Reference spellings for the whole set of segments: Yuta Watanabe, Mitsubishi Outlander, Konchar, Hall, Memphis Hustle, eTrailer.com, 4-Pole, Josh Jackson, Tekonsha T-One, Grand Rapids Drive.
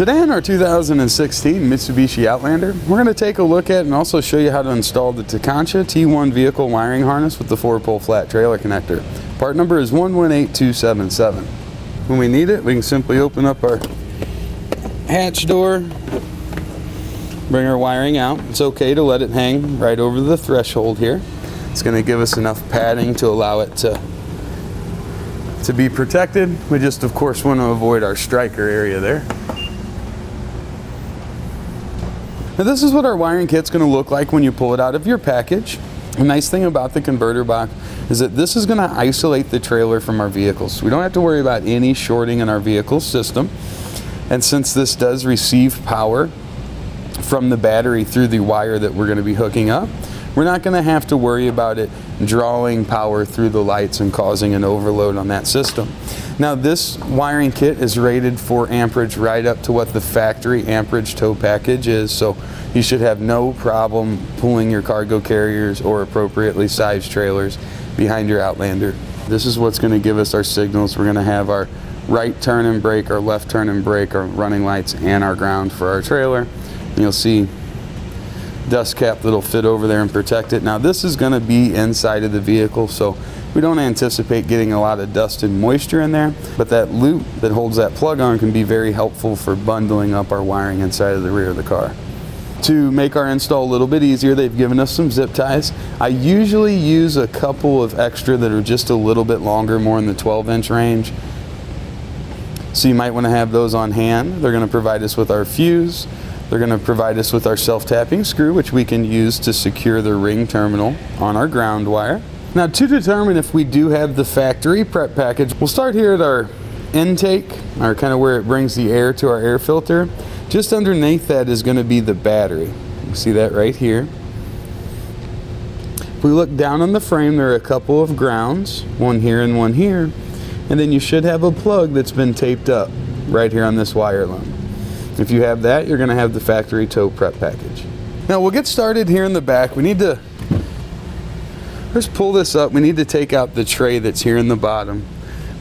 Today in our 2016 Mitsubishi Outlander, we're going to take a look at and also show you how to install the Tekonsha T-One vehicle wiring harness with the 4-Pole Flat Trailer Connector. Part number is 118277. When we need it, we can simply open up our hatch door, bring our wiring out. It's okay to let it hang right over the threshold here. It's going to give us enough padding to allow it to be protected. We just, of course, want to avoid our striker area there. Now, this is what our wiring kit's going to look like when you pull it out of your package. The nice thing about the converter box is that this is going to isolate the trailer from our vehicles. We don't have to worry about any shorting in our vehicle system. And since this does receive power from the battery through the wire that we're going to be hooking up, we're not going to have to worry about it drawing power through the lights and causing an overload on that system. Now, this wiring kit is rated for amperage right up to what the factory amperage tow package is, so you should have no problem pulling your cargo carriers or appropriately sized trailers behind your Outlander. This is what's going to give us our signals. We're going to have our right turn and brake, our left turn and brake, our running lights, and our ground for our trailer. And you'll see dust cap that'll fit over there and protect it. Now, this is going to be inside of the vehicle, so we don't anticipate getting a lot of dust and moisture in there, but that loop that holds that plug on can be very helpful for bundling up our wiring inside of the rear of the car. To make our install a little bit easier, they've given us some zip ties. I usually use a couple of extra that are just a little bit longer, more in the 12-inch range. So you might want to have those on hand. They're going to provide us with our fuse. They're going to provide us with our self-tapping screw, which we can use to secure the ring terminal on our ground wire. Now, to determine if we do have the factory prep package, we'll start here at our intake, or kind of where it brings the air to our air filter. Just underneath that is going to be the battery. You can see that right here. If we look down on the frame, there are a couple of grounds, one here and one here, and then you should have a plug that's been taped up right here on this wire line. If you have that, you're going to have the factory tow prep package. Now, we'll get started here in the back. We need to first pull this up. We need to take out the tray that's here in the bottom.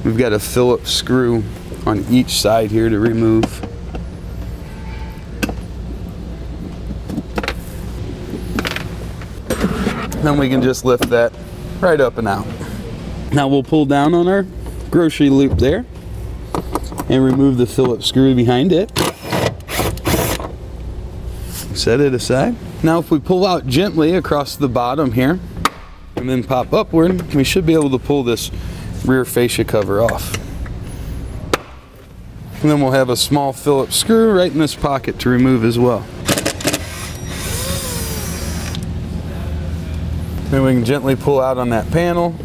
We've got a Phillips screw on each side here to remove. Then we can just lift that right up and out. Now, we'll pull down on our grocery loop there and remove the Phillips screw behind it. Set it aside. Now, if we pull out gently across the bottom here and then pop upward, we should be able to pull this rear fascia cover off. And then we'll have a small Phillips screw right in this pocket to remove as well. Then we can gently pull out on that panel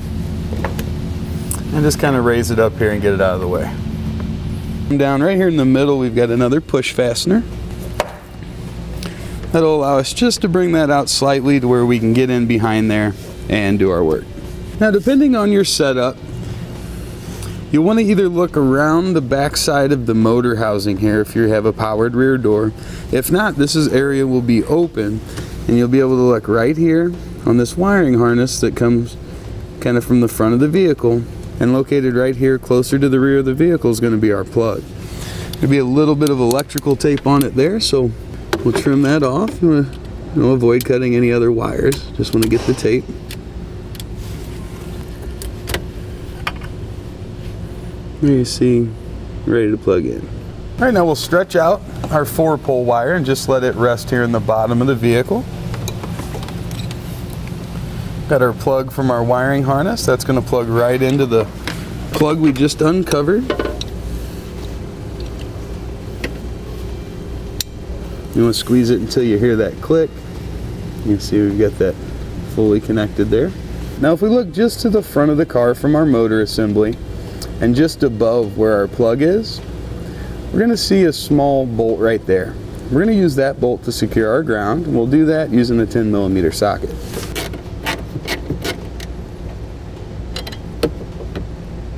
and just kind of raise it up here and get it out of the way. And down right here in the middle, we've got another push fastener. That'll allow us just to bring that out slightly to where we can get in behind there and do our work. Now, depending on your setup, you'll want to either look around the back side of the motor housing here if you have a powered rear door. If not, this area will be open and you'll be able to look right here on this wiring harness that comes kind of from the front of the vehicle, and located right here closer to the rear of the vehicle is going to be our plug. There'll be a little bit of electrical tape on it there, so we'll trim that off. You want to avoid cutting any other wires. Just want to get the tape. There you see, ready to plug in. All right, now we'll stretch out our 4-pole wire and just let it rest here in the bottom of the vehicle. Got our plug from our wiring harness. That's going to plug right into the plug we just uncovered. You want to squeeze it until you hear that click. You can see we've got that fully connected there. Now, if we look just to the front of the car from our motor assembly and just above where our plug is, we're going to see a small bolt right there. We're going to use that bolt to secure our ground. We'll do that using a 10mm socket.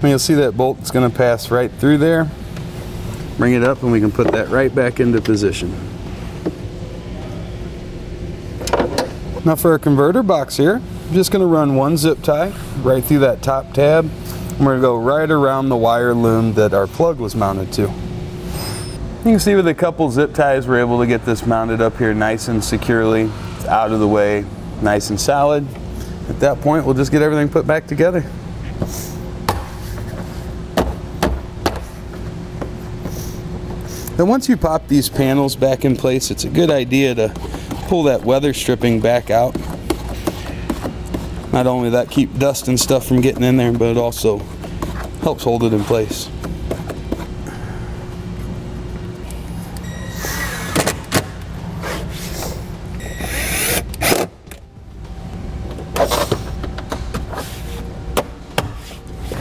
And you'll see that bolt is going to pass right through there. Bring it up and we can put that right back into position. Now, for our converter box here, I'm just going to run one zip tie right through that top tab. We're going to go right around the wire loom that our plug was mounted to. You can see with a couple zip ties, we're able to get this mounted up here nice and securely. It's out of the way, nice and solid. At that point, we'll just get everything put back together. Now once you pop these panels back in place, it's a good idea to pull that weather stripping back out. Not only that keep dust and stuff from getting in there, but it also helps hold it in place.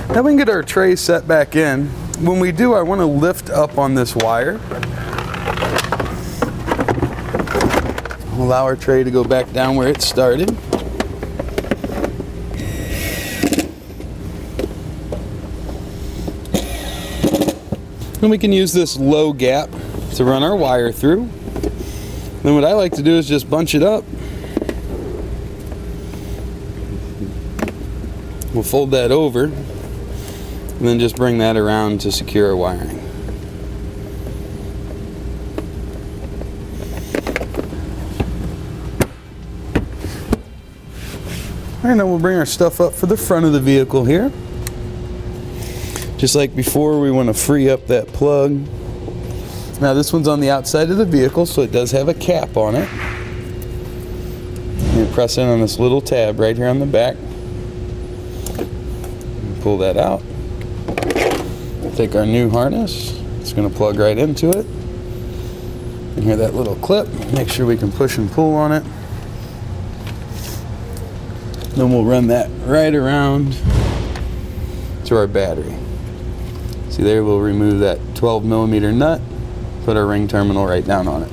Now we can get our tray set back in. When we do, I want to lift up on this wire. Allow our tray to go back down where it started. And we can use this low gap to run our wire through. Then what I like to do is just bunch it up. We'll fold that over. And then just bring that around to secure our wiring. And then we'll bring our stuff up for the front of the vehicle here. Just like before, we want to free up that plug. Now this one's on the outside of the vehicle, so it does have a cap on it. You press in on this little tab right here on the back. Pull that out. Take our new harness, it's going to plug right into it. And hear that little clip, make sure we can push and pull on it. Then we'll run that right around to our battery. See there, we'll remove that 12mm nut, put our ring terminal right down on it.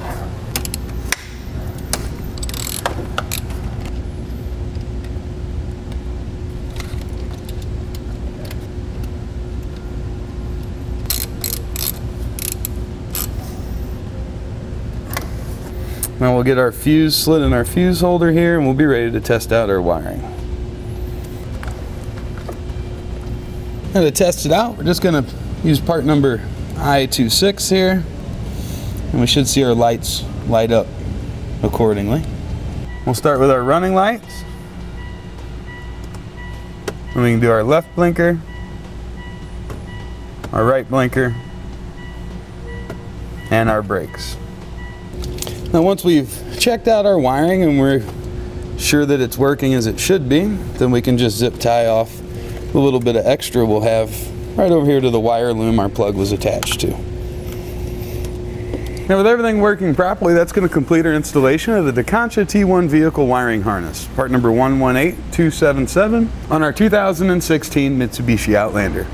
Now we'll get our fuse slit in our fuse holder here, and we'll be ready to test out our wiring. Now to test it out, we're just going to use part number I26 here, and we should see our lights light up accordingly. We'll start with our running lights, and we can do our left blinker, our right blinker, and our brakes. Now once we've checked out our wiring and we're sure that it's working as it should be, then we can just zip tie off the little bit of extra we'll have right over here to the wire loom our plug was attached to. Now with everything working properly, that's going to complete our installation of the Tekonsha T-One vehicle wiring harness, part number 118277 on our 2016 Mitsubishi Outlander.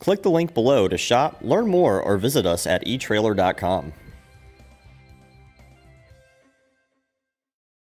Click the link below to shop, learn more, or visit us at eTrailer.com.